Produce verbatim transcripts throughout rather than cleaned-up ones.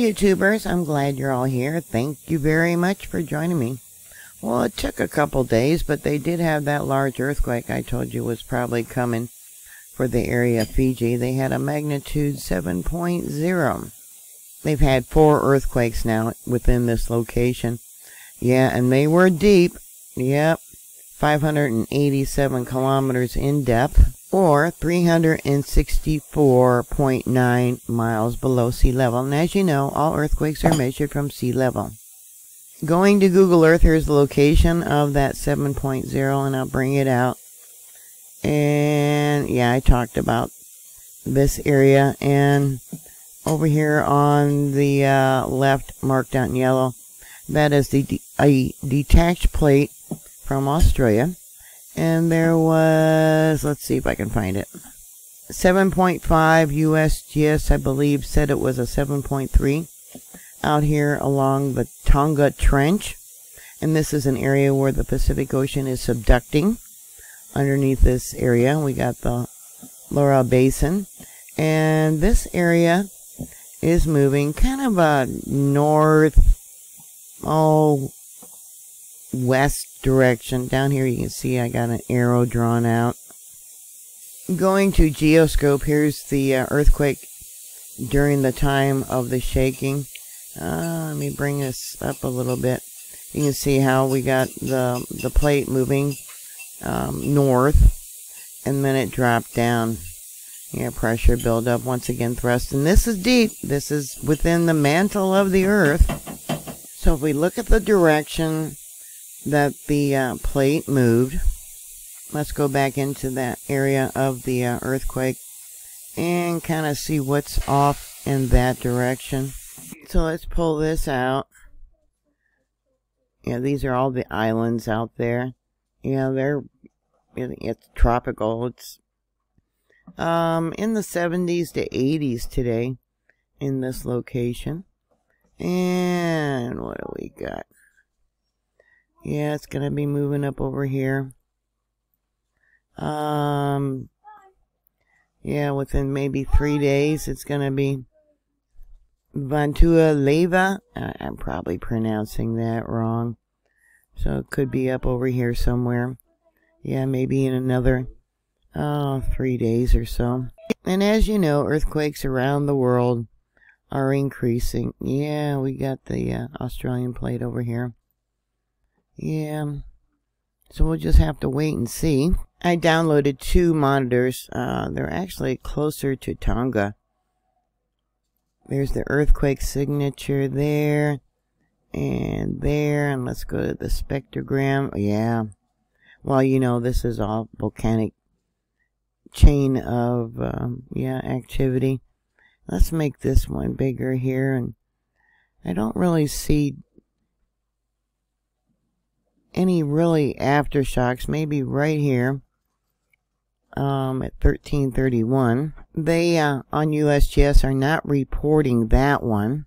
YouTubers, I'm glad you're all here. Thank you very much for joining me. Well, it took a couple days, but they did have that large earthquake I told you was probably coming for the area of Fiji. They had a magnitude seven point zero. They've had four earthquakes now within this location. Yeah, and they were deep. Yep. five hundred eighty-seven kilometers in depth, or three hundred sixty-four point nine miles below sea level. And as you know, all earthquakes are measured from sea level. Going to Google Earth, here's the location of that seven point zero, and I'll bring it out. And yeah, I talked about this area, and over here on the uh, left, marked out in yellow, that is the de a detached plate from Australia. And there was, let's see if I can find it, seven point five. U S G S, I believe, said it was a seven point three out here along the Tonga Trench. And this is an area where the Pacific Ocean is subducting. Underneath this area, we got the Loroa Basin. And this area is moving kind of a north, oh, west direction. Down here you can see I got an arrow drawn out. Going to Geoscope, here's the uh, earthquake during the time of the shaking. Uh, let me bring this up a little bit. You can see how we got the, the plate moving um, north, and then it dropped down. Air pressure build up, once again thrust. And this is deep. This is within the mantle of the earth. So if we look at the direction that the uh, plate moved, let's go back into that area of the uh, earthquake and kind of see what's off in that direction. So let's pull this out. Yeah, these are all the islands out there. Yeah, they're, it's tropical. It's um in the seventies to eighties today in this location. And what do we got? Yeah, it's gonna be moving up over here. Um yeah, within maybe three days it's gonna be Vanua Levu. I'm probably pronouncing that wrong, so it could be up over here somewhere. Yeah, maybe in another Oh, three days or so. And as you know, earthquakes around the world are increasing. Yeah, we got the uh, Australian plate over here. Yeah. So we'll just have to wait and see. I downloaded two monitors. Uh, they're actually closer to Tonga. There's the earthquake signature there. And there. And let's go to the spectrogram. Yeah. Well, you know, this is all volcanic chain of um, yeah, activity. Let's make this one bigger here, and I don't really see any really aftershocks. Maybe right here um, at thirteen thirty-one. They uh, on U S G S are not reporting that one.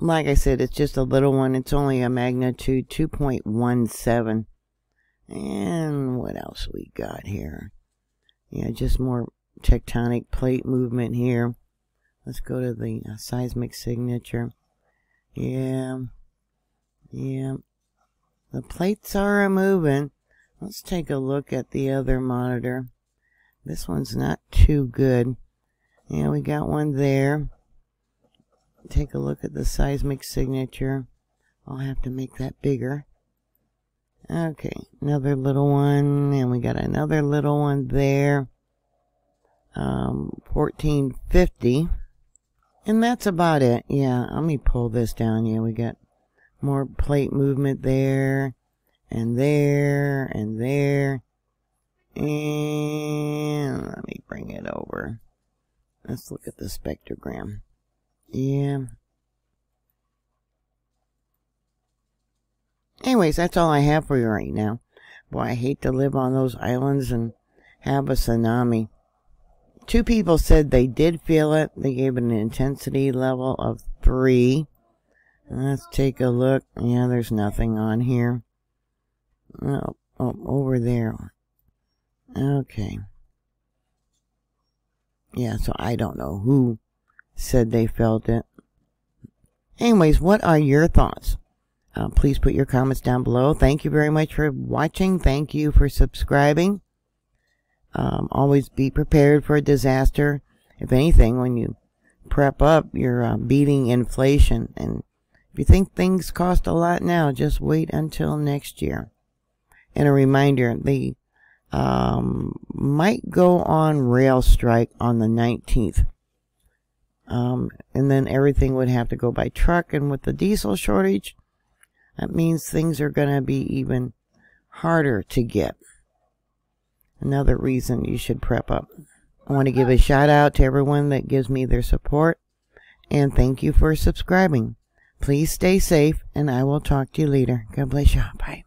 Like I said, it's just a little one. It's only a magnitude two point one seven. And what else we got here? Yeah, just more tectonic plate movement here. Let's go to the uh, seismic signature. Yeah. Yeah. The plates are moving. Let's take a look at the other monitor. This one's not too good. Yeah, we got one there. Take a look at the seismic signature. I'll have to make that bigger. Okay, another little one, and we got another little one there. Um, fourteen fifty. And that's about it. Yeah, let me pull this down. Yeah, we got more plate movement there, and there, and there. And let me bring it over. Let's look at the spectrogram. Yeah. Anyways, that's all I have for you right now. Boy, I hate to live on those islands and have a tsunami. Two people said they did feel it. They gave it an intensity level of three. Let's take a look. Yeah, there's nothing on here. Oh, oh over there. Okay. Yeah, so I don't know who said they felt it. Anyways, what are your thoughts? Uh, please put your comments down below. Thank you very much for watching. Thank you for subscribing. Um, always be prepared for a disaster. If anything, when you prep up, you're uh, beating inflation. And if you think things cost a lot now, just wait until next year. And a reminder, they um, might go on rail strike on the nineteenth. Um, and then everything would have to go by truck. And with the diesel shortage, that means things are going to be even harder to get. Another reason you should prep up. I want to give a shout out to everyone that gives me their support. And thank you for subscribing. Please stay safe, and I will talk to you later. God bless you. Bye.